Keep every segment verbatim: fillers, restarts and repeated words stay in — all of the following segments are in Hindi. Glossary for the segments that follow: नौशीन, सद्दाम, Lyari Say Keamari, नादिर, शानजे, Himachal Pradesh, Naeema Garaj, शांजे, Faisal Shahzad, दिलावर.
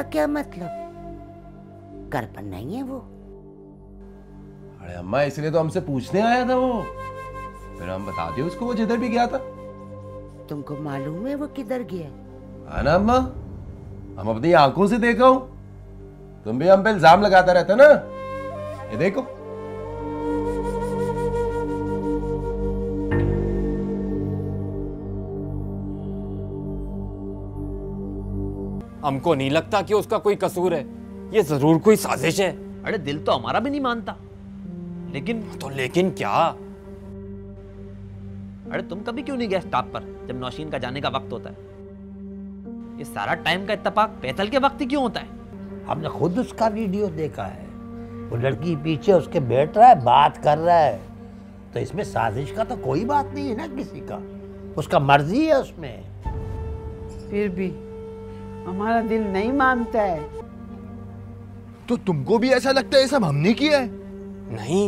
का क्या मतलब? घर पर नहीं है वो? अरे अम्मा, इसलिए तो हमसे पूछने आया था वो, फिर हम बता दिए उसको वो जिधर भी गया था। तुमको मालूम है वो किधर गया? हाँ ना अम्मा, हम अपनी आंखों से देखा हूं। तुम भी हम पे इल्जाम लगाता रहता ना, ये देखो। हमको नहीं लगता कि उसका कोई कसूर है, ये जरूर कोई साजिश है। अरे दिल तो हमारा भी नहीं मानता, लेकिन तो लेकिन क्या? अरे तुम कभी क्यों नहीं गए स्टाफ पर जब नौशीन का जाने का वक्त होता है? ये सारा टाइम का इत्तेफाक फैसल के वक्त ही क्यों होता है? हमने खुद उसका वीडियो देखा है, वो लड़की पीछे उसके बैठ रहा है, बात कर रहा है, तो इसमें साजिश का तो कोई बात नहीं है ना किसी का, उसका मर्जी है उसमें। फिर भी हमारा दिल नहीं मानता है। तो तुमको भी ऐसा लगता है ये सब हमने किया है? नहीं,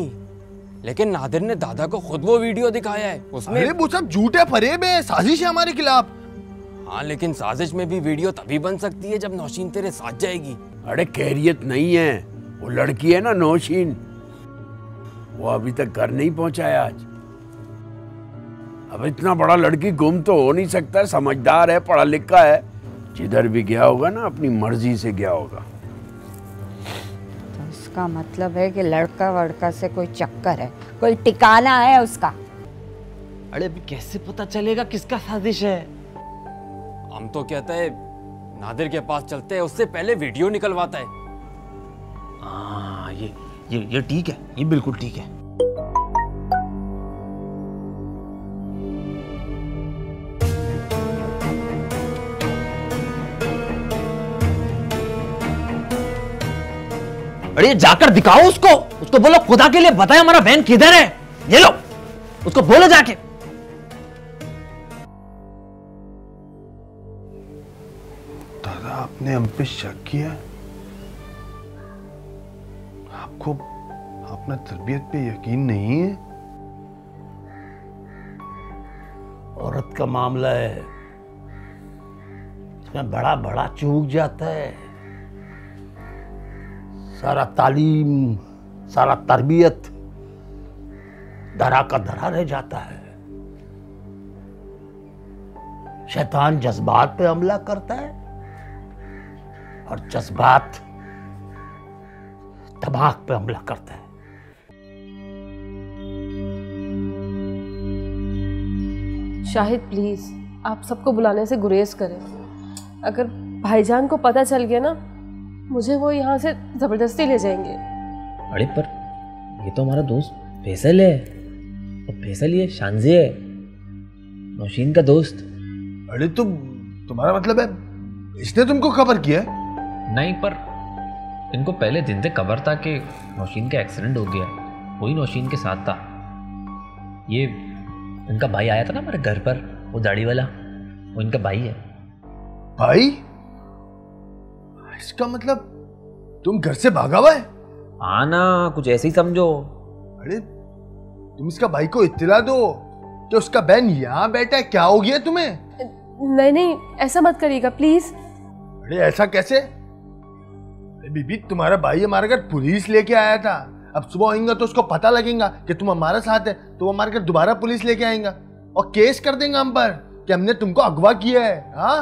लेकिन नादिर ने दादा को खुद वो वीडियो दिखाया है, उसमें। अरे वो सब झूठ है, फरेब है, साजिश है हमारे खिलाफ। हाँ, लेकिन साजिश में भी वीडियो तभी बन सकती है जब नौशीन तेरे साथ जाएगी। अरे खैरियत नहीं है, वो लड़की है ना नौशीन, वो अभी तक घर नहीं पहुंचा है आज। अब इतना बड़ा लड़की गुम तो हो नहीं सकता, समझदार है, पढ़ा लिखा है, जिधर भी गया होगा ना अपनी मर्जी से गया होगा। तो इसका मतलब है कि लड़का वड़का से कोई चक्कर है, कोई ठिकाना है उसका। अरे अभी कैसे पता चलेगा किसका साजिश है? हम तो कहते हैं नादिर के पास चलते हैं, उससे पहले वीडियो निकलवाता है। आ, ये ये ये ठीक है, ये बिल्कुल ठीक है। अरे जाकर दिखाओ उसको, उसको बोलो खुदा के लिए बताए हमारा बहन किधर है, ये लो उसको बोलो जाके। दादा आपने हम पे शक किया, आपको अपना तरबियत पे यकीन नहीं है? औरत का मामला है, इसमें बड़ा बड़ा चूक जाता है। सारा तालीम, सारा तरबियत धरा का धरा रह जाता है। शैतान जज्बात पे हमला करता है और जज्बात दिमाग पे हमला करता है। शाहिद प्लीज आप सबको बुलाने से गुरेज करें। अगर भाईजान को पता चल गया ना, मुझे वो यहाँ से जबरदस्ती ले जाएंगे। अरे पर ये तो हमारा दोस्त फैसल है, और फैसल ये शानजे है, नौशीन का दोस्त। अरे तुम तुम्हारा मतलब है इसने तुमको खबर किया? नहीं, पर इनको पहले दिन से खबर था कि नौशीन का एक्सीडेंट हो गया, वही नौशीन के साथ था। ये इनका भाई आया था ना हमारे घर पर, वो दाढ़ी वाला, वो इनका भाई है। भाई? इसका मतलब तुम घर से भागा हुआ है? हाँ ना, कुछ ऐसे ही समझो। अरे तुम इसका भाई को इत्तला दो कि उसका बहन यहाँ बैठा है, क्या हो गया तुम्हें? नहीं नहीं, ऐसा मत करिएगा प्लीज। अरे ऐसा कैसे? अरे बीबी, तुम्हारा भाई हमारे घर पुलिस लेके आया था, अब सुबह आएंगा तो उसको पता लगेगा कि तुम हमारे साथ है, तो वो हमारे घर दोबारा पुलिस लेके आएगा और केस कर देंगे हम पर कि हमने तुमको अगवा किया है। हाँ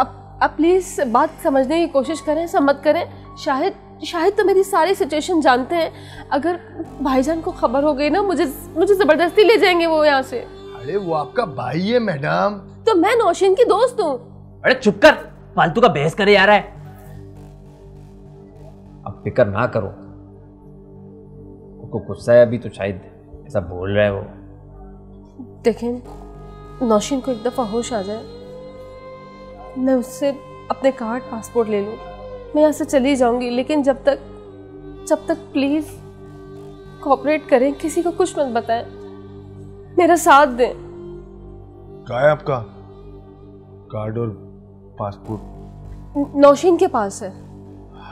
आप आप प्लीज बात समझने की कोशिश करें, सब मत करें। शाहिद शाहिद तो मेरी सारी सिचुएशन जानते हैं, अगर भाईजान को खबर हो गई ना, मुझे मुझे जबरदस्ती ले जाएंगे वो यहाँ से। अरे वो आपका भाई है मैडम। तो मैं नौशीन की दोस्त हूँ। अरे चुप कर, फालतू का बहस करे जा रहा है। अब फिक्र ना करो, उसको गुस्सा है अभी तो शायद ऐसा बोल रहा है वो। देखें, नौशीन को एक दफा होश आ जाए, मैं उससे अपने कार्ड पासपोर्ट ले लूँ, मैं यहाँ से चली जाऊँगी, लेकिन जब तक जब तक प्लीज़ कोऑपरेट करें, किसी को कुछ मत बताएं, मेरा साथ दें। क्या है आपका कार्ड और पासपोर्ट? नौशीन के पास है।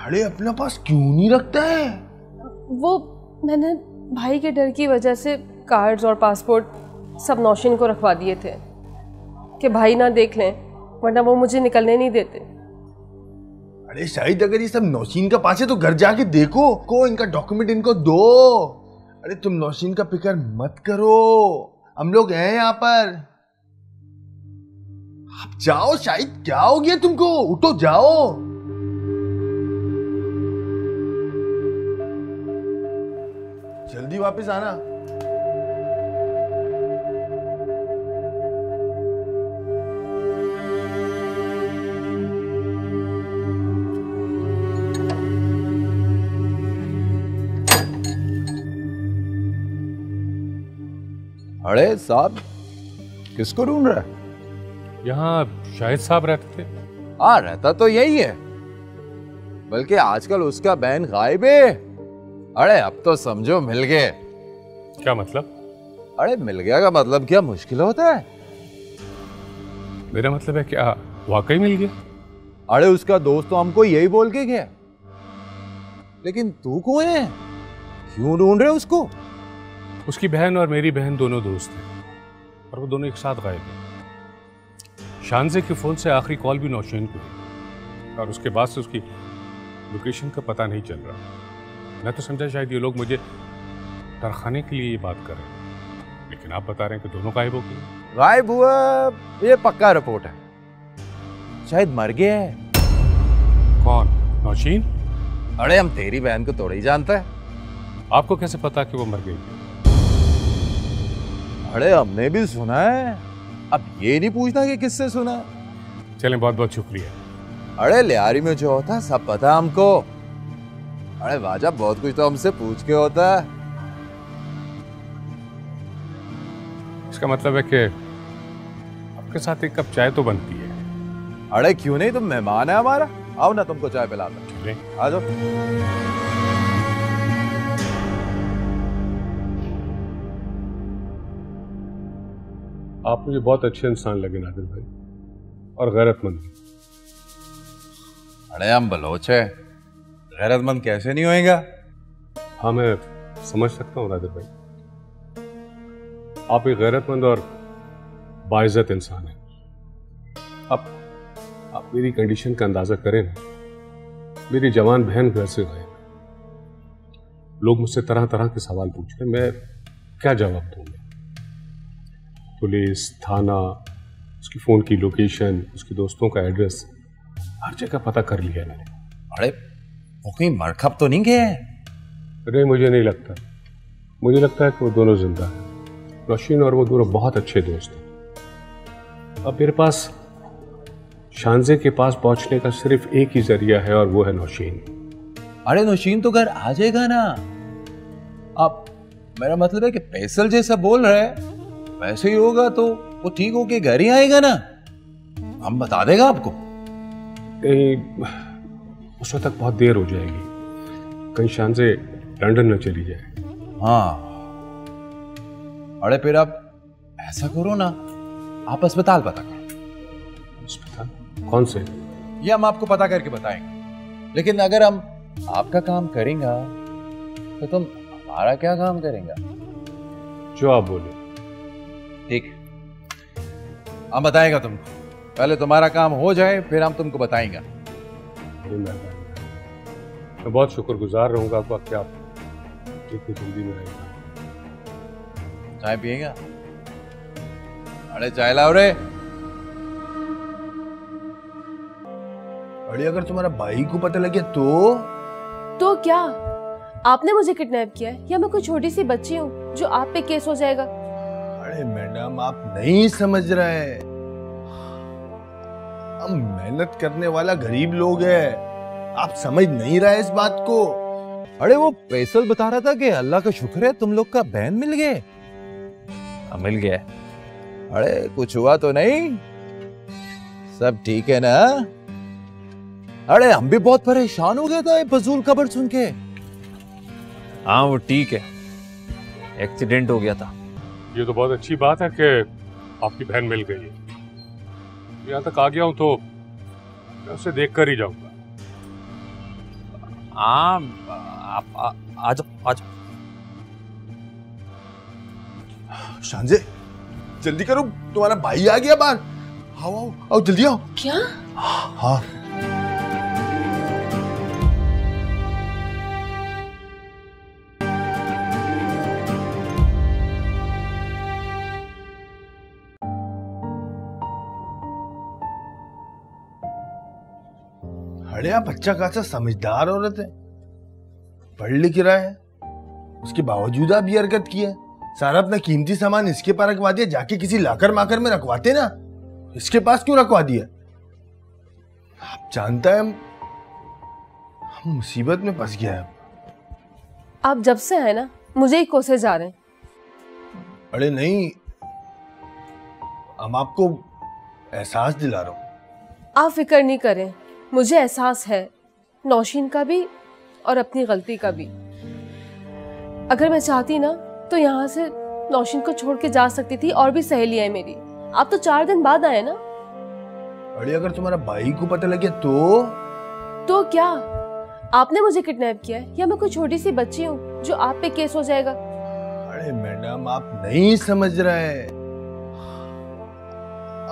अरे अपना पास क्यों नहीं रखता है वो? मैंने भाई के डर की वजह से कार्ड्स और पासपोर्ट सब नौशीन को रखवा दिए थे कि भाई ना देख लें, वरना वो मुझे निकलने नहीं देते। अरे शायद अगर ये सब नौशीन का पास है तो घर जाके देखो को इनका डॉक्यूमेंट इनको दो। अरे तुम नौशीन का फिक्र मत करो, हम लोग हैं यहाँ पर। आप जाओ शायद, क्या हो गया तुमको, उठो जाओ। जल्दी वापस आना। अरे साहब, किसको ढूंढ रहा है? यहाँ शाहिद साहब रहते थे। हाँ, रहता तो यही है, बल्कि आजकल उसका बहन गायब है। अरे अब तो समझो मिल गए। क्या मतलब? अरे मिल गया का मतलब क्या मुश्किल होता है? मेरा मतलब है क्या वाकई मिल गया? अरे उसका दोस्त तो हमको यही बोल के गया। लेकिन तू कौन है, क्यों ढूंढ रहे उसको? उसकी बहन और मेरी बहन दोनों दोस्त हैं और वो दोनों एक साथ गायब हैं। शानजे के फ़ोन से आखिरी कॉल भी नौशीन को हुई और उसके बाद से उसकी लोकेशन का पता नहीं चल रहा। मैं तो समझा शायद ये लोग मुझे डरखाने के लिए ये बात कर रहे हैं, लेकिन आप बता रहे हैं कि दोनों गायब हो गए। गायब हुआ ये पक्का रिपोर्ट है, शायद मर गया है। कौन, नौशीन? अरे हम तेरी बहन को थोड़ा ही जानते हैं। आपको कैसे पता कि वो मर गई? अरे हमने भी सुना है, अब ये नहीं पूछना कि किससे सुना। चलें, बहुत बहुत शुक्रिया। अरे लियारी में जो होता सब पता हमको। अरे वाजा बहुत कुछ तो हमसे पूछ के होता है। इसका मतलब है कि आपके साथ एक कप चाय तो बनती है। अरे क्यों नहीं, तुम मेहमान है हमारा, आओ ना तुमको चाय पिलाते हैं। आ जाओ। आप मुझे बहुत अच्छे इंसान लगे नादिर भाई, और गैरतमंद। अरे हम बलोच है, गैरतमंद कैसे नहीं होएगा। हाँ मैं समझ सकता हूँ नादिर भाई, आप एक गैरतमंद और बाइज़्ज़त इंसान हैं। आप, आप मेरी कंडीशन का अंदाज़ा करें ना। मेरी जवान बहन घर से गए, लोग मुझसे तरह तरह के सवाल पूछ रहे, मैं क्या जवाब दूँगा? पुलिस, थाना, उसकी फ़ोन की लोकेशन, उसके दोस्तों का एड्रेस, हर जगह पता कर लिया मैंने। अरे वो कहीं मरखप तो नहीं गया है? अरे मुझे नहीं लगता, मुझे लगता है कि वो दोनों जिंदा हैं। रोशीन और वो दोनों बहुत अच्छे दोस्त हैं। अब मेरे पास शानजे के पास पहुंचने का सिर्फ एक ही जरिया है और वो है नौशीन। अरे नौशीन तो घर आ जाएगा ना। अब मेरा मतलब है कि फैसल जैसा बोल रहा है वैसे ही होगा, तो वो ठीक होके घर ही आएगा ना, हम बता देगा आपको। उस वक्त तक बहुत देर हो जाएगी, कहीं शान से लंदन में चली जाए। हाँ अरे फिर आप ऐसा करो ना, आप अस्पताल पता करो। अस्पताल कौन से? ये हम आपको पता करके बताएंगे, लेकिन अगर हम आपका काम करेंगे तो तुम हमारा क्या काम करेंगे? जो आप बोले ठीक, हम बताएगा तुमको। पहले तुम्हारा काम हो जाए फिर हम तुमको बताएंगे। मैं बहुत शुक्रगुजार रहूंगा आपका, क्या जितनी जल्दी में रहेगा। चाय पिएगा? अरे चाय लाओ रे। अरे अगर तुम्हारा भाई को पता लग गया तो? तो क्या आपने मुझे किडनैप किया है या मैं कोई छोटी सी बच्ची हूँ जो आप पे केस हो जाएगा? अरे मैडम आप नहीं समझ रहे, हम मेहनत करने वाला गरीब लोग हैं, आप समझ नहीं रहे इस बात को। अरे वो फैसल बता रहा था कि अल्लाह का शुक्र है तुम लोग का बहन मिल गए। मिल गया? अरे कुछ हुआ तो नहीं, सब ठीक है ना? अरे हम भी बहुत परेशान हो गया था ये फजूल खबर सुन के। हाँ वो ठीक है, एक्सीडेंट हो गया था। ये तो बहुत अच्छी बात है कि आपकी बहन मिल गई है। यहाँ तक आ गया हूँ तो मैं उसे देख कर ही जाऊँगा। आप आ जाओ आ जाओ। शानजे जल्दी करो, तुम्हारा भाई आ गया बाहर। आओ आओ आओ जल्दी आओ। क्या? हाँ अरे आप अच्छा खासा समझदार औरत है, पढ़ लिख रहा है, उसके बावजूद आप ये हरकत की है। सारा अपना कीमती सामान इसके पास रखवा दिया, जाके किसी लाकर माकर में रखवाते ना, इसके पास क्यों रखवा दिया। आप जानता है हम, हम मुसीबत में फंस गया है। आप जब से हैं ना मुझे ही कोसे जा रहे हैं। अरे नहीं, हम आपको एहसास दिला रहा हूँ। आप फिक्र नहीं करें, मुझे एहसास है नौशीन का भी और अपनी गलती का भी। अगर मैं चाहती ना तो यहाँ से नौशीन को छोड़ के जा सकती थी, और भी सहेलियाँ हैं मेरी। आप तो चार दिन बाद आए ना। अरे अगर तुम्हारा भाई को पता लग गया तो? तो क्या आपने मुझे किडनैप किया है या मैं कोई छोटी सी बच्ची हूँ जो आप पे केस हो जाएगा। अरे मैडम आप नहीं समझ रहे,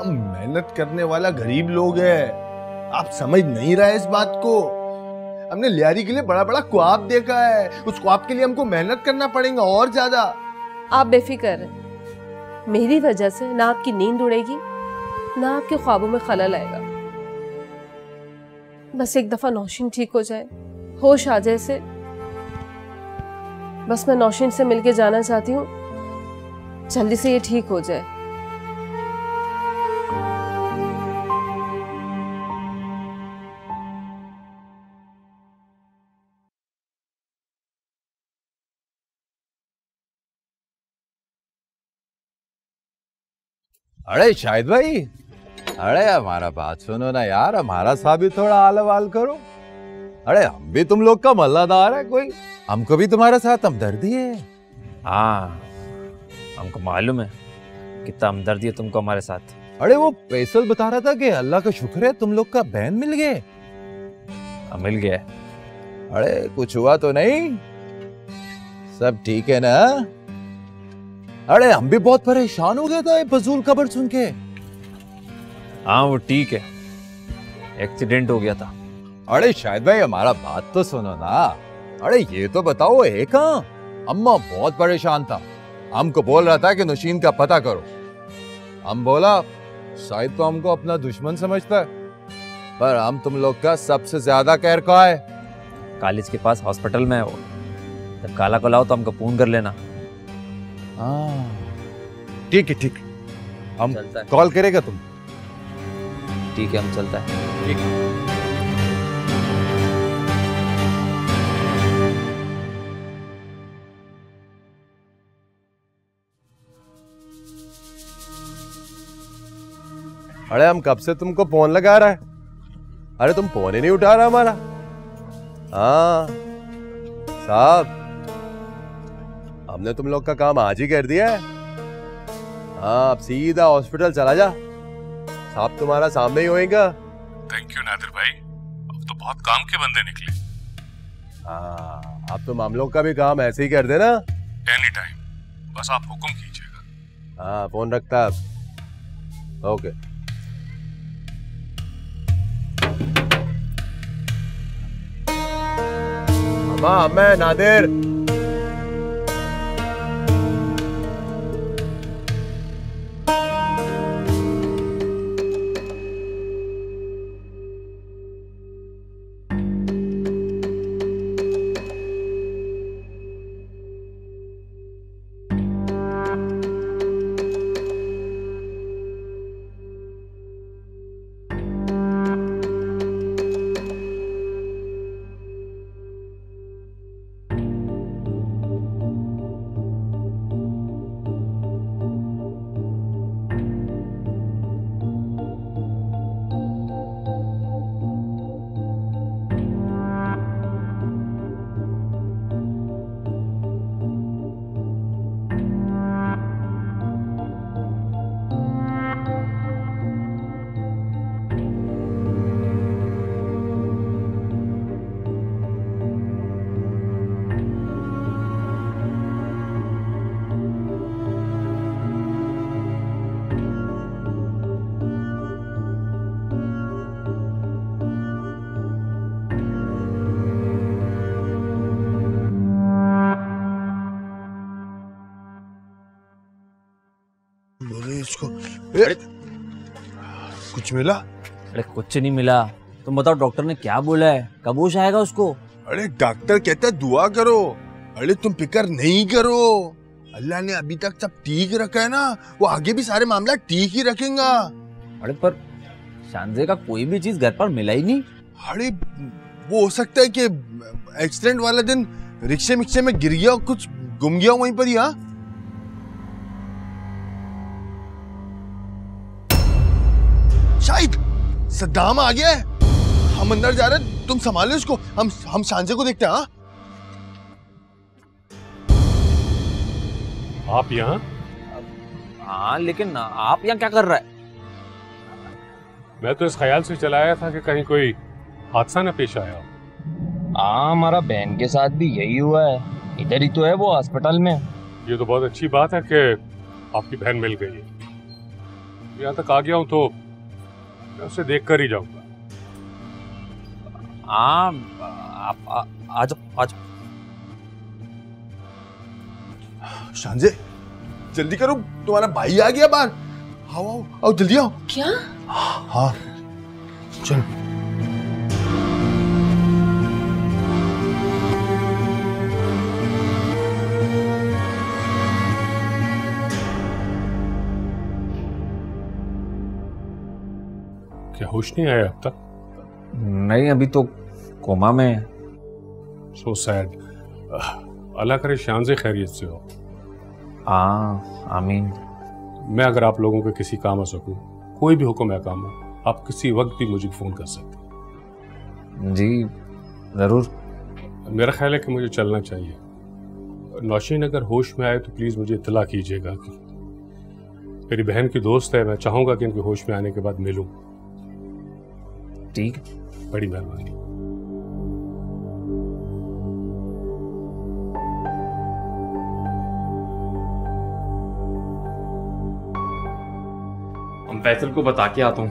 हम मेहनत करने वाला गरीब लोग है, आप समझ नहीं रहे इस बात को। हमने लियारी के लिए बड़ा बड़ा ख्वाब देखा है, उस ख्वाब के लिए हमको मेहनत करना पड़ेगा और ज्यादा। आप बेफिक्र रहें, मेरी वजह से ना आपकी नींद उड़ेगी ना आपके ख्वाबों में खलल आएगा। बस एक दफा नौशीन ठीक हो जाए, होश आ जाए से, बस मैं नौशीन से मिलके जाना चाहती हूँ, जल्दी से ये ठीक हो जाए। अरे शाहिद भाई, अरे हमारा बात सुनो ना यार, हमारा सा भी थोड़ा आलवाल करो। अरे हम भी तुम लोग का मल्लादार है कोई, हमको भी तुम्हारे साथ हमदर्दी है। हाँ हमको मालूम है कितना हमदर्दी है तुमको हमारे साथ। अरे वो फैसल बता रहा था कि अल्लाह का शुक्र है तुम लोग का बहन मिल गए। मिल गया। अरे कुछ हुआ तो नहीं, सब ठीक है ना। अरे हम भी बहुत परेशान हो गया था ये फजूल खबर सुन के। हाँ वो ठीक है, एक्सीडेंट हो गया था। अरे शाहिद भाई हमारा बात तो सुनो ना, अरे ये तो बताओ है कहाँ। अम्मा बहुत परेशान था, हमको बोल रहा था कि नौशीन का पता करो। हम बोला शायद तो हमको अपना दुश्मन समझता है, पर हम तुम लोग का सबसे ज्यादा कहर का है। कॉलेज के पास हॉस्पिटल में है वो, जब काला को लाओ तो हमको फोन कर लेना। ठीक है ठीक, हम कॉल करेगा तुम। ठीक है हम चलता है। ठीक है। अरे हम कब से तुमको फोन लगा रहा है, अरे तुम फोन ही नहीं उठा रहा हमारा। हाँ साहब हमने तुम लोग का काम आज ही कर दिया है। हाँ अब सीधा हॉस्पिटल चला जा, साहब तुम्हारा सामने ही होएगा। थैंक यू नादिर भाई, अब तो बहुत काम के बंदे निकले। हाँ आप तो मामलों का भी काम ऐसे ही कर देना। एनी टाइम, बस आप हुक्म कीजिएगा। हाँ फोन रखता आप। ओके माँ मैं नादिर। अरे कुछ मिला? अरे कुछ नहीं मिला, तुम बताओ डॉक्टर ने क्या बोला है, कब होश आएगा उसको? अरे डॉक्टर कहता है दुआ करो, अरे तुम फिक्र नहीं करो, अल्लाह ने अभी तक सब ठीक रखा है ना, वो आगे भी सारे मामला ठीक ही रखेगा। अरे पर शांजे का कोई भी चीज घर पर मिला ही नहीं। अरे वो हो सकता है कि एक्सीडेंट वाला दिन रिक्शे मिक्से में गिर गया, कुछ गुम गया वहीं पर ही। हाँ शायद सद्दाम आ गया है, हम अंदर जा रहे हैं, तुम संभालो उसको, हम हम शांजे को देखते हैं। हाँ आप यहाँ? हाँ लेकिन आप यहाँ क्या कर रहा है? मैं तो इस ख्याल से चला आया था कि कहीं कोई हादसा न पेश आया। हाँ हमारा बहन के साथ भी यही हुआ है, इधर ही तो है वो हॉस्पिटल में। ये तो बहुत अच्छी बात है कि आपकी बहन मिल गई है। यहाँ तक आ गया हूँ तो मैं उसे देख कर ही जाऊँगा। हाँ आप आ जाओ आ जाओ। शांजे जल्दी करो, तुम्हारा भाई आ गया बाहर। आओ आओ आओ जल्दी आओ। क्या? हाँ चलो। क्या होश नहीं आया अब तक? नहीं अभी तो कोमा में है। So sad. अल्लाह करे शांजे खैरियत से हो। हाँ आमीन। मैं अगर आप लोगों के किसी काम आ सकूं, कोई भी हुक्म या काम हो, आप किसी वक्त भी मुझे फ़ोन कर सकते। जी ज़रूर। मेरा ख्याल है कि मुझे चलना चाहिए। नौशीन अगर होश में आए तो प्लीज़ मुझे इतला कीजिएगा कि मेरी बहन की दोस्त है, मैं चाहूँगा कि इनके होश में आने के बाद मिलूँ। ठीक, बड़ी मेहरबानी। फैसल को बता के आता हूँ।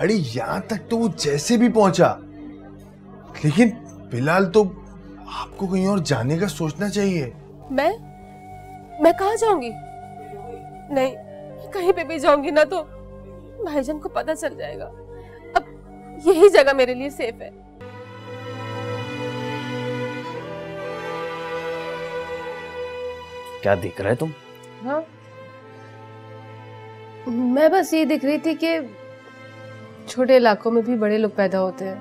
अरे यहां तक तो वो जैसे भी पहुंचा, लेकिन फिलहाल तो आपको कहीं और जाने का सोचना चाहिए। मैं मैं कहाँ जाऊंगी? नहीं कहीं पे भी जाऊंगी ना तो भाईजान को पता चल जाएगा। यही जगह मेरे लिए सेफ है। क्या देख रहे तुम? हाँ मैं बस ये दिख रही थी कि छोटे इलाकों में भी बड़े लोग पैदा होते हैं।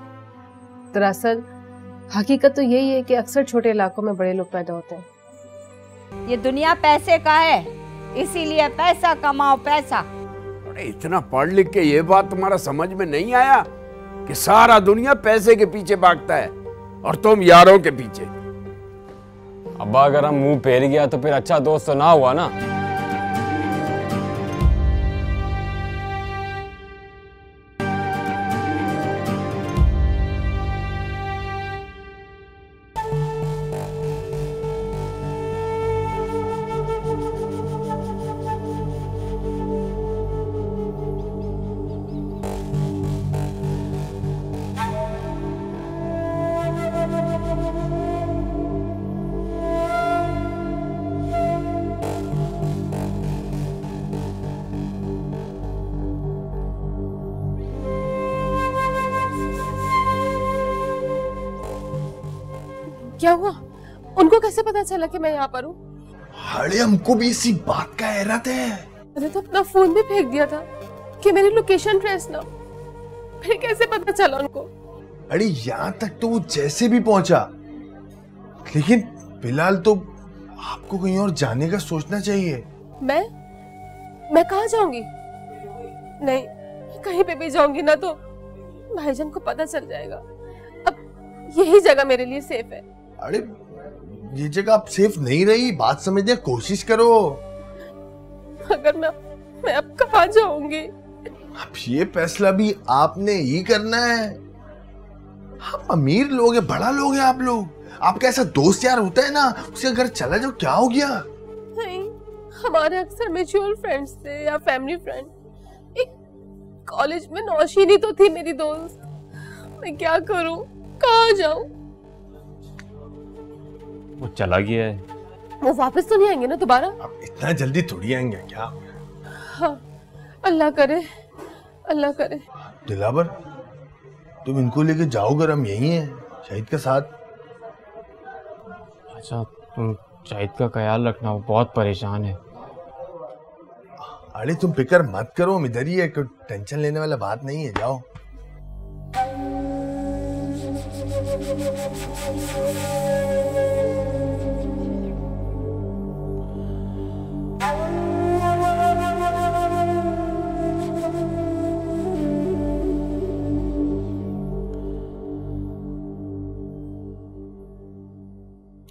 दरअसल हकीकत तो यही है कि अक्सर छोटे इलाकों में बड़े लोग पैदा होते हैं। ये दुनिया पैसे का है, इसीलिए पैसा कमाओ पैसा। अरे इतना पढ़ लिख के ये बात तुम्हारा समझ में नहीं आया कि सारा दुनिया पैसे के पीछे भागता है और तुम यारों के पीछे? अब्बा अगर हम मुंह फेर गया तो फिर अच्छा दोस्त तो ना हुआ ना। क्या हुआ? उनको कैसे पता चला कि मैं यहाँ पर हूँ? अरे हमको भी इसी बात का हैरत है। मैंने तो अपना फोन भी फेंक दिया था कि मेरी लोकेशन ट्रेस ना, फिर कैसे पता चला उनको? अरे यहाँ तक तो वो जैसे भी पहुंचा, लेकिन फिलहाल तो आपको कहीं और जाने का सोचना चाहिए। मैं मैं कहाँ जाऊंगी? नहीं कहीं पे भी जाऊंगी ना तो भाईजान को पता चल जाएगा। अब यही जगह मेरे लिए सेफ है। अरे ये जगह आप सेफ नहीं रही, बात समझने की कोशिश करो। अगर मैं मैं अब कहाँ जाऊंगी? अब ये फैसला भी आपने ही करना है। आप अमीर लोग हैं, बड़ा लोग हैं आप लोग। आपका ऐसा दोस्त यार होता है ना, उसके घर चला जाओ, क्या हो गया? नहीं हमारे अक्सर म्यूचुअल फ्रेंड्स थे या फैमिली फ्रेंड। एक कॉलेज में नौशीनी तो थी मेरी दोस्त। मैं क्या करूँ, कहाँ जाऊँ? वो चला गया है। वो वापस तो नहीं आएंगे ना दोबारा? अब इतना जल्दी थोड़ी आएंगे क्या? हाँ, अल्लाह करे, अल्लाह करे। दिलावर, तुम इनको लेके जाओगे, हम यहीं हैं शाहिद के साथ। अच्छा, तुम शाहिद का ख्याल रखना, वो बहुत परेशान है। अरे तुम फिक्र मत करो, हम इधर ही है, कोई टेंशन लेने वाला बात नहीं है, जाओ।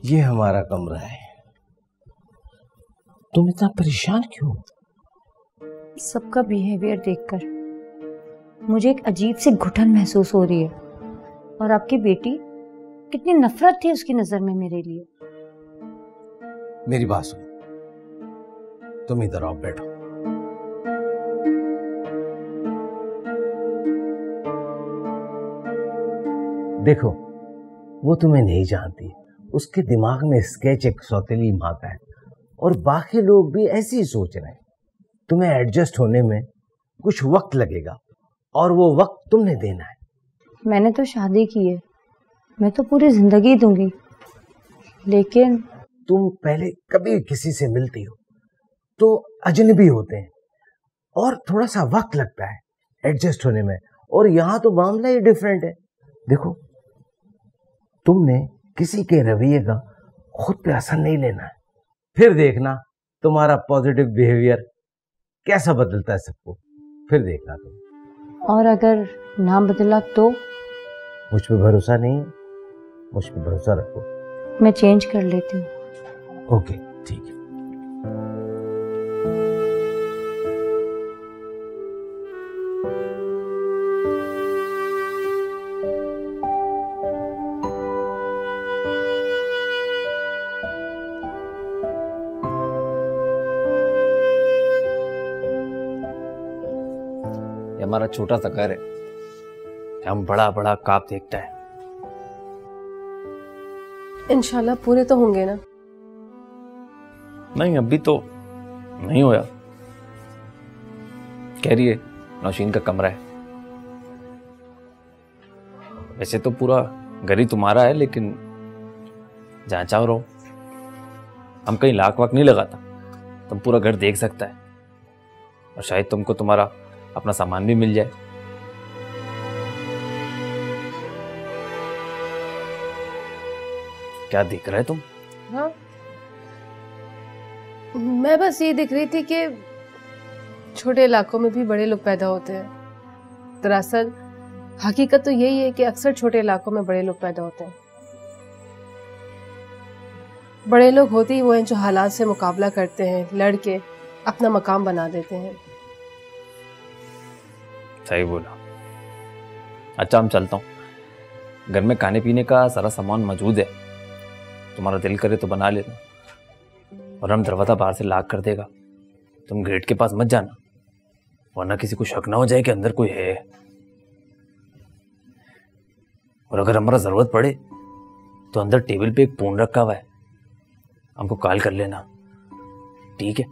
ये हमारा कमरा है। तुम इतना परेशान क्यों? सबका बिहेवियर देखकर मुझे एक अजीब सी घुटन महसूस हो रही है, और आपकी बेटी, कितनी नफरत थी उसकी नजर में मेरे लिए। मेरी बात सुनो, तुम इधर आओ, बैठो। देखो, वो तुम्हें नहीं जानती, उसके दिमाग में स्केच एक सौतेली माँ का है, और बाकी लोग भी ऐसे ही सोच रहे हैं। तुम्हें एडजस्ट होने में कुछ वक्त लगेगा, और वो वक्त तुमने देना है। मैंने तो शादी की है, मैं तो पूरी जिंदगी दूंगी, लेकिन तुम पहले कभी किसी से मिलती हो तो अजनबी होते हैं और थोड़ा सा वक्त लगता है एडजस्ट होने में, और यहाँ तो मामला ही डिफरेंट है। देखो, तुमने किसी के रवैये का खुद पे असर नहीं लेना है, फिर देखना तुम्हारा पॉजिटिव बिहेवियर कैसा बदलता है सबको, फिर देखना तुम। और अगर ना बदला तो? मुझ पे भरोसा नहीं है, मुझ पे भरोसा रखो, मैं चेंज कर लेती हूँ। ओके, ठीक है। हमारा छोटा सा घर है, हम बड़ा बड़ा काब देखता है। इंशाल्लाह पूरे तो होंगे ना? नहीं, अभी तो नहीं होया। कह रही है नौशीन का कमरा है, वैसे तो पूरा घर ही तुम्हारा है, लेकिन जहाँ चाहो रहो, हम कहीं लाख वाक नहीं लगाता, तुम पूरा घर देख सकता है, और शायद तुमको तुम्हारा अपना सामान भी मिल जाए। क्या देख रहे तुम? हाँ, मैं बस ये देख रही थी कि छोटे इलाकों में भी बड़े लोग पैदा होते हैं। दरअसल हकीकत तो यही है कि अक्सर छोटे इलाकों में बड़े लोग पैदा होते हैं। बड़े लोग होते ही वो हैं जो हालात से मुकाबला करते हैं, लड़के अपना मकाम बना देते हैं। सही बोला। अच्छा, हम चलता हूँ, घर में खाने पीने का सारा सामान मौजूद है, तुम्हारा दिल करे तो बना लेना, और हम दरवाजा बाहर से लॉक कर देगा, तुम गेट के पास मत जाना, वरना किसी को शक ना हो जाए कि अंदर कोई है, और अगर हमारा ज़रूरत पड़े तो अंदर टेबल पे एक फ़ोन रखा हुआ है, हमको कॉल कर लेना, ठीक है?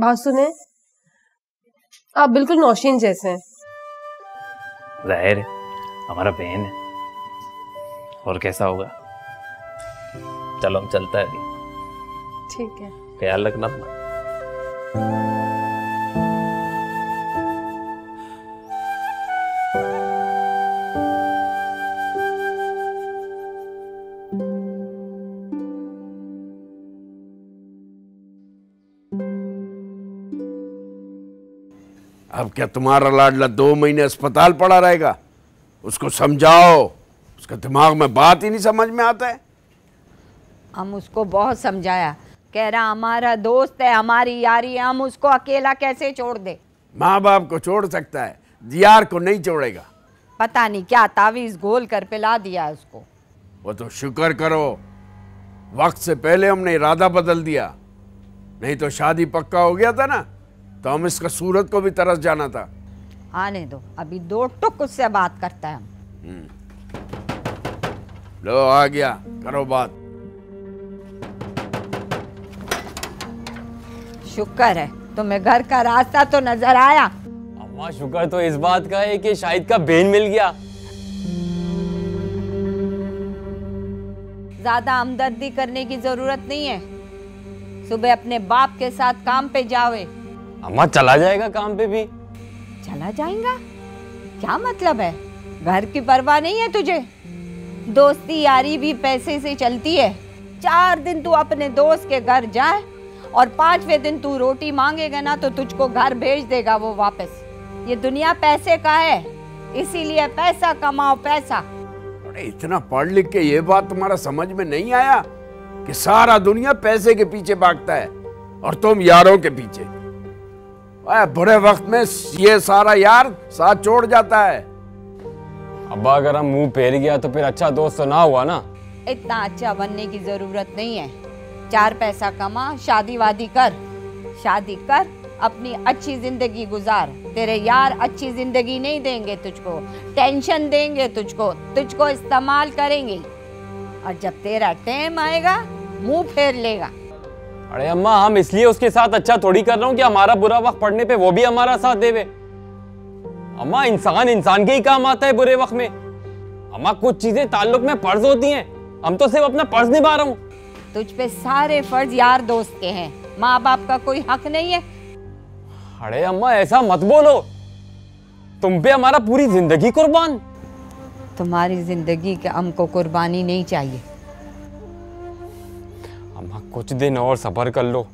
बात सुने, आप बिल्कुल नौशीन जैसे हैं। जाहिर है, हमारा बहन है, और कैसा होगा। चलो, हम चलता है अभी। ठीक है, ख्याल रखना अपना। अब क्या तुम्हारा लाडला दो महीने अस्पताल पड़ा रहेगा? उसको समझाओ, उसका दिमाग में बात ही नहीं समझ में आता है। हम उसको बहुत समझाया, कह रहा हमारा दोस्त है, हमारी यारी है, हम उसको अकेला कैसे छोड़ दे। माँ बाप को छोड़ सकता है, यार को नहीं छोड़ेगा। पता नहीं क्या तावीज़ घोल कर पिला दिया उसको। वो तो शुक्र करो वक्त से पहले हमने इरादा बदल दिया, नहीं तो शादी पक्का हो गया था ना, तो हम इसका सूरत को भी तरस जाना था। आने दो, अभी दो टुक उससे बात करता है हम। लो आ गया, करो बात। शुक्र है तुम्हें घर का रास्ता तो नजर आया। अम्मा शुक्र तो इस बात का है कि शाहिद का बहन मिल गया। ज्यादा हमदर्दी करने की जरूरत नहीं है। सुबह अपने बाप के साथ काम पे जावे। अम्मा चला जाएगा काम पे भी? चला जाएगा? क्या मतलब है? घर की परवाह नहीं है तुझे? दोस्ती यारी भी पैसे से चलती है। चार दिन तू अपने दोस्त के घर जाए और पांचवें दिन तू रोटी मांगेगा ना तो तुझको घर भेज देगा वो वापस। ये दुनिया पैसे का है, इसीलिए पैसा कमाओ पैसा। अरे इतना पढ़ लिख के ये बात तुम्हारा समझ में नहीं आया कि सारा दुनिया पैसे के पीछे भागता है और तुम यारों के पीछे। बुरे वक्त में ये सारा यार साथ छोड़ जाता है। अब्बा अगर हम मुंह फेर गया तो फिर अच्छा दोस्त तो ना हुआ ना। इतना अच्छा बनने की जरूरत नहीं है। चार पैसा कमा, शादी वादी कर, शादी कर, अपनी अच्छी जिंदगी गुजार। तेरे यार अच्छी जिंदगी नहीं देंगे तुझको, टेंशन देंगे तुझको, तुझको इस्तेमाल करेंगे और जब तेरा टाइम आएगा मुंह फेर लेगा। अरे अम्मा हम इसलिए उसके साथ अच्छा थोड़ी कर रहा हूँ कि हमारा बुरा वक्त पड़ने पे वो भी हमारा साथ देवे। अम्मा इंसान इंसान के ही काम आता है बुरे वक्त में। अम्मा कुछ चीजें ताल्लुक में फर्ज होती हैं, हम तो सिर्फ अपना फर्ज निभा रहा हूँ। तुझ पे सारे फर्ज यार दोस्त के हैं, माँ बाप का कोई हक नहीं है। अरे अम्मा ऐसा मत बोलो, तुम पे हमारा पूरी जिंदगी कुर्बान। तुम्हारी जिंदगी के हमको कुर्बानी नहीं चाहिए। अम्मा कुछ दिन और सब्र कर लो।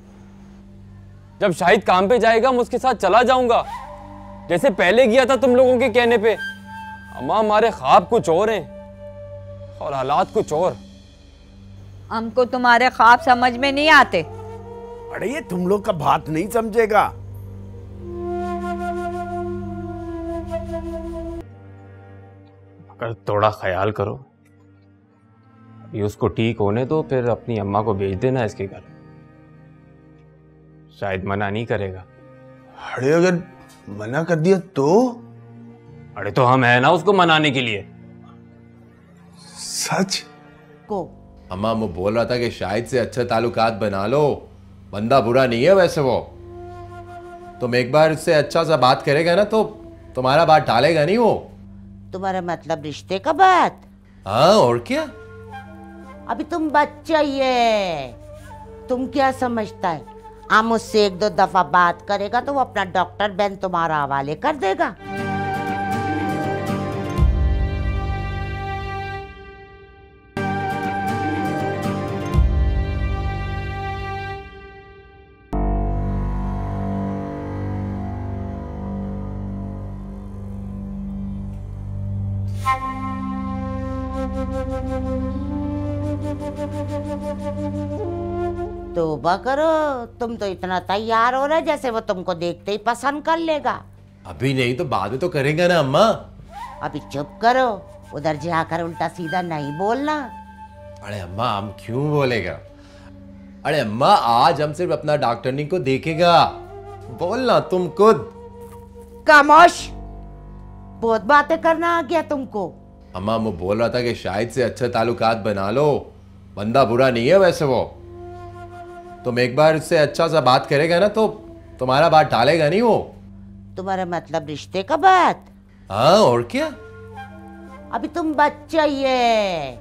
जब शाहिद काम पे जाएगा मैं उसके साथ चला जाऊंगा, जैसे पहले गया था तुम लोगों के कहने पे। अम्मा हमारे ख्वाब कुछ और हैं और हालात कुछ और। हमको तुम्हारे ख्वाब समझ में नहीं आते। अरे ये तुम लोग का बात नहीं समझेगा। अगर थोड़ा ख्याल करो, ये उसको ठीक होने दो, फिर अपनी अम्मा को भेज देना इसके घर। शायद मना नहीं करेगा। अरे अगर मना कर दिया तो? अरे तो हम है ना उसको मनाने के लिए। सच को अम्मा वो बोल रहा था कि शाहिद से अच्छे ताल्लुकात बना लो, बंदा बुरा नहीं है वैसे वो। तुम एक बार इससे अच्छा सा बात करेगा ना तो तुम्हारा बात टालेगा नहीं वो। तुम्हारा मतलब रिश्ते का बात? हाँ और क्या। अभी तुम बच्चा ही है, तुम क्या समझता है? हम उससे एक दो दफा बात करेगा तो वो अपना डॉक्टर बहन तुम्हारा हवाले कर देगा। तौबा करो, तुम तो इतना तैयार हो रहे जैसे वो तुमको देखते ही पसंद कर लेगा। अभी नहीं तो बाद में तो करेगा ना अम्मा। अभी चुप करो, उधर जाकर उल्टा सीधा नहीं बोलना। अरे अम्मा हम क्यों बोलेगा? अरे अम्मा आज हम सिर्फ अपना डॉक्टरनी को देखेगा। बोलना तुम खुद। खामोश, बहुत बातें करना आ गया तुमको। अम्मा वो बोल रहा था कि शाहिद से अच्छे ताल्लुकात बना लो, बंदा बुरा नहीं है वैसे वो। तुम एक बार इससे अच्छा सा बात करेगा ना तो तुम्हारा बात टालेगा नहीं वो। तुम्हारा मतलब रिश्ते का बात? हाँ और क्या। अभी तुम बच्चा ही है,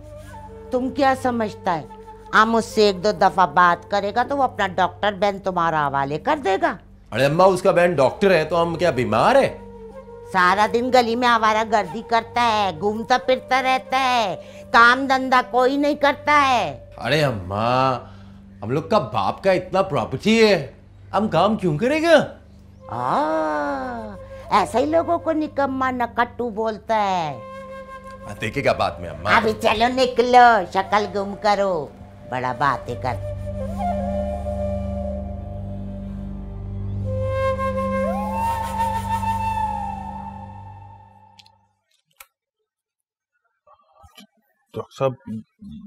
तुम क्या समझता है? हम उससे एक दो दफा बात करेगा तो वो अपना डॉक्टर बहन तुम्हारा हवाले कर देगा। अरे अम्मा उसका बहन डॉक्टर है तो हम क्या बीमार है? सारा दिन गली में आवारा गर्दी करता है, घूमता फिरता रहता है, काम धंधा कोई नहीं करता है। अरे अम्मा हम लोग का बाप का इतना प्रॉपर्टी है, हम काम क्यों करेगा? आ, ऐसा ही लोगों को निकम्मा नकट्टू बोलता है। देखेगा बाद में अम्मा। अभी चलो निकलो, शक्ल गुम करो, बड़ा बातें कर। डॉक्टर साहब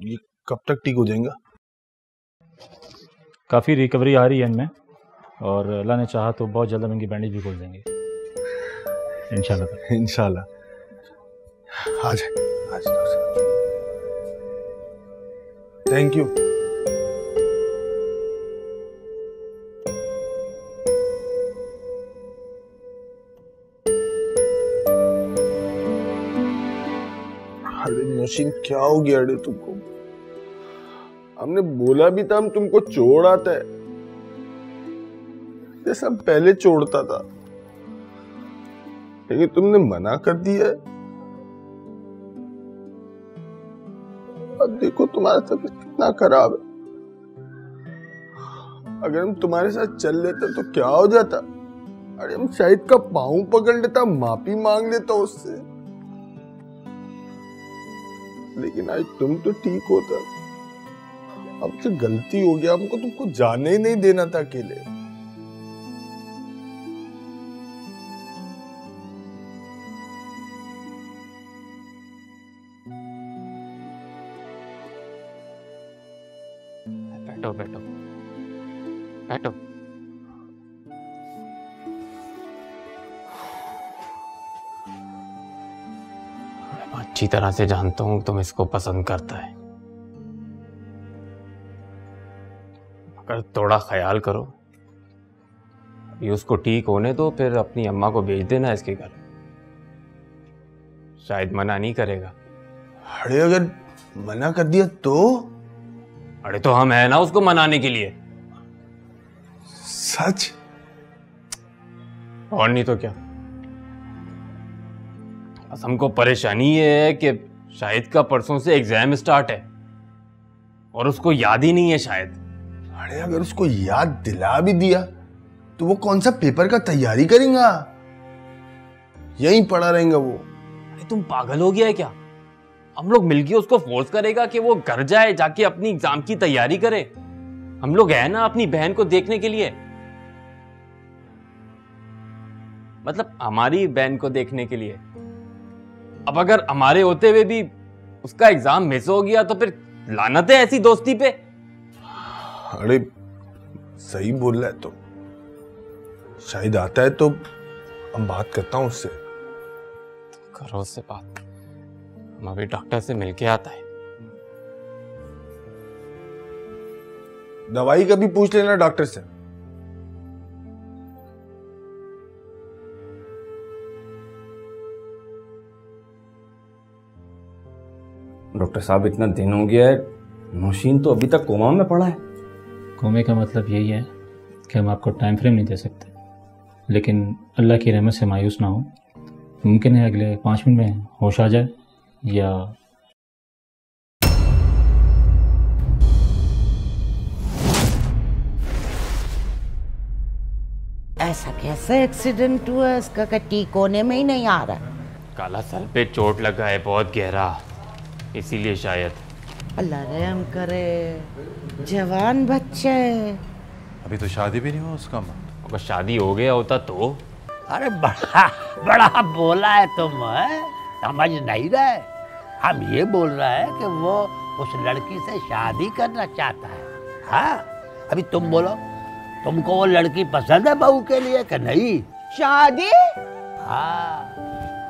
ये कब तक ठीक हो जाएगा? काफ़ी रिकवरी आ रही है इनमें और अल्लाह ने चाहा तो बहुत जल्द हम इनकी बैंडेज भी खोल देंगे इंशाल्लाह। इंशाल्लाह आ जाए। Thank you. अरे नौशीन क्या हो गया? अरे तुमको हमने बोला भी था हम तुमको छोड़ आता है जैसा पहले छोड़ता था, लेकिन तुमने मना कर दिया। अब देखो तुम्हारा तबीयत कितना खराब है। अगर हम तुम्हारे साथ चल लेते तो क्या हो जाता? अरे हम शाहिद का पाँव पकड़ लेता, माफी मांग लेता उससे, लेकिन आज तुम तो ठीक होता। अब से गलती हो गया, हमको तुमको जाने ही नहीं देना था अकेले। बैठो बैठो बैठो। मैं अच्छी तरह से जानता हूं तुम इसको पसंद करता है, अगर थोड़ा ख्याल करो, अभी उसको ठीक होने दो, फिर अपनी अम्मा को भेज देना इसके घर, शायद मना नहीं करेगा। अरे अगर मना कर दिया तो? अरे तो हम है ना उसको मनाने के लिए। सच? और नहीं तो क्या। बस हमको परेशानी ये है कि शाहिद का परसों से एग्जाम स्टार्ट है और उसको याद ही नहीं है शायद। अरे अगर उसको याद दिला भी दिया तो वो कौन सा पेपर का तैयारी करेगा? यहीं पढ़ा रहेगा वो। अरे तुम पागल हो गया है क्या? हम लोग मिलके उसको फोर्स करेगा कि वो घर जाए, जाके अपनी एग्जाम की तैयारी करे। हम लोग है ना अपनी बहन को देखने के लिए, मतलब हमारी बहन को देखने के लिए। अब अगर हमारे होते हुए भी उसका एग्जाम मिस हो गया तो फिर लानत है ऐसी दोस्ती पे। अरे सही बोल रहा है तो शायद आता है तो अब बात करता हूं उससे। करो उससे बात। मैं भी डॉक्टर से मिलके आता है। दवाई का भी पूछ लेना डॉक्टर से। डॉक्टर साहब इतना दिन हो गया है, नौशीन तो अभी तक कोमा में पड़ा है। कोमे का मतलब यही है कि हम आपको टाइम फ्रेम नहीं दे सकते, लेकिन अल्लाह की रहमत से मायूस ना हो, मुमकिन है अगले पाँच मिनट में होश आ जाए या। ऐसा कैसा एक्सीडेंट हुआ इसका? कटी कोने में ही नहीं आ रहा। काला सर पे चोट लगा है बहुत गहरा, इसीलिए शायद। अल्लाह रहम करे, जवान बच्चा है। अभी तो शादी भी नहीं हुआ उसका। अगर शादी हो गया होता तो। अरे बड़ा बड़ा बोला है तुम, है? समझ नहीं रहा है। हम ये बोल रहा है कि वो उस लड़की से शादी करना चाहता है। हाँ अभी तुम बोलो, तुमको वो लड़की पसंद है बहू के लिए कि नहीं? शादी? हाँ,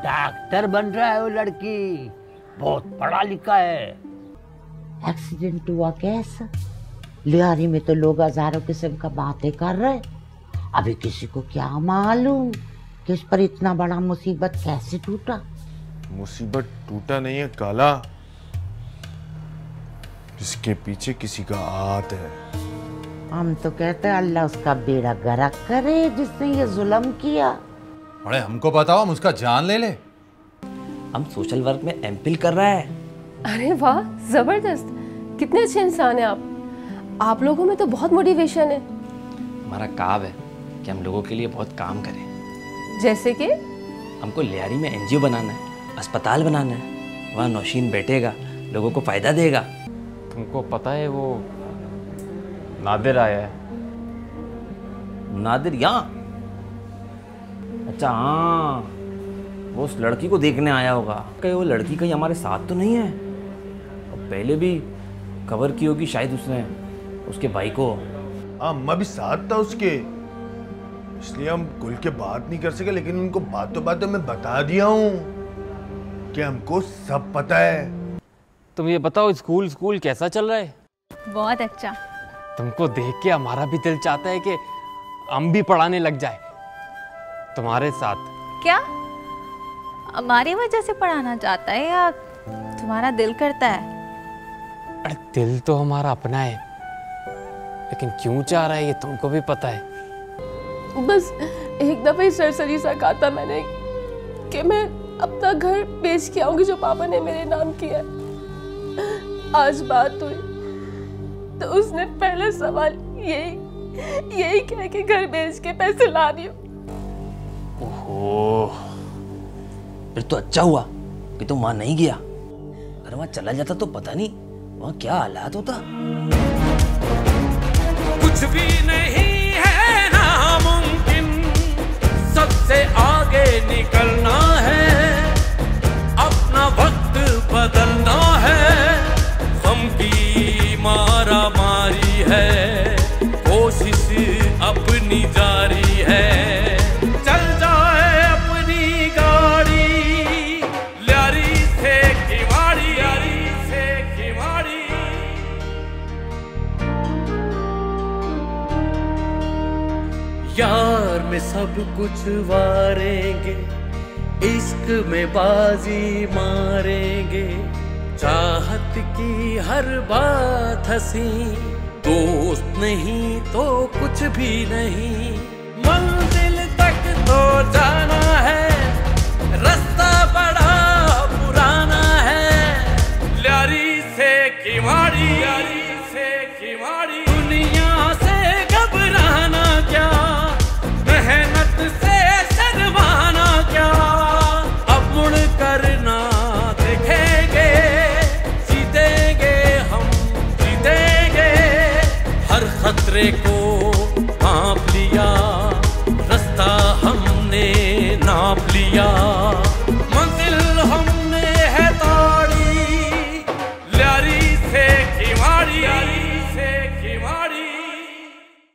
डॉक्टर बन रहा है वो लड़की, बहुत पढ़ा लिखा है। एक्सीडेंट हुआ कैसा? लियारी में तो लोग हजारों किस्म का बातें कर रहे, अभी किसी को क्या मालूम कि इस पर इतना बड़ा मुसीबत कैसे टूटा। मुसीबत टूटा नहीं है काला, इसके पीछे किसी का हाथ है। हम तो कहते हैं अल्लाह उसका बेड़ा गर्क करे जिसने ये जुल्म किया। अरे हमको बताओ, हम उसका जान ले ले। हम सोशल वर्क में एमफिल कर रहा है। अरे वाह जबरदस्त, कितने अच्छे इंसान हैं आप। आप लोगों में तो बहुत मोटिवेशन है। हमारा काम है कि हम लोगों के लिए बहुत काम करें। जैसे कि हमको लियारी में एनजीओ बनाना है, अस्पताल बनाना है, वहाँ नौशीन बैठेगा, लोगों को फायदा देगा। तुमको पता है वो नादिर आया है? नादिर यहाँ? अच्छा हाँ, वो उस लड़की को देखने आया होगा। कहीं वो लड़की कहीं हमारे साथ तो नहीं है? और पहले भी कवर की होगी शायद उसने, उसके भाई को। हाँ मैं भी साथ था उसके, इसलिए हम खुल के बात नहीं कर सके, लेकिन उनको बातों बातों में बता दिया हूँ कि हमको सब पता है। तुम ये बताओ स्कूल स्कूल कैसा चल रहा है? बहुत अच्छा। तुमको देख के हमारा भी दिल चाहता है कि हम भी पढ़ाने लग जाए तुम्हारे साथ। क्या हमारी वजह से पढ़ाना चाहता है या तुम्हारा दिल करता है? अरे दिल तो हमारा अपना है, लेकिन क्यों चाह रहा है ये तुमको भी पता है। बस एक दफा ही सरसरी सा कहा था मैंने कि मैं अपना घर बेच के आऊंगी जो पापा ने मेरे नाम किया। आज बात हुई तो उसने पहला सवाल यही यही कह के घर बेच के पैसे ला रही हूं। ओहो, फिर तो अच्छा हुआ कि तुम वहां नहीं गया। अगर वहां चला जाता तो पता नहीं वहां क्या हालात होता। कुछ भी नहीं है नामुमकिन, सबसे आगे निकलना है, अपना वक्त बदलना है। हम भी मारा मारी है, कोशिश अपनी जारी है। यार में सब कुछ वारेंगे, इश्क में बाजी मारेंगे, चाहत की हर बात हंसी, दोस्त नहीं तो कुछ भी नहीं।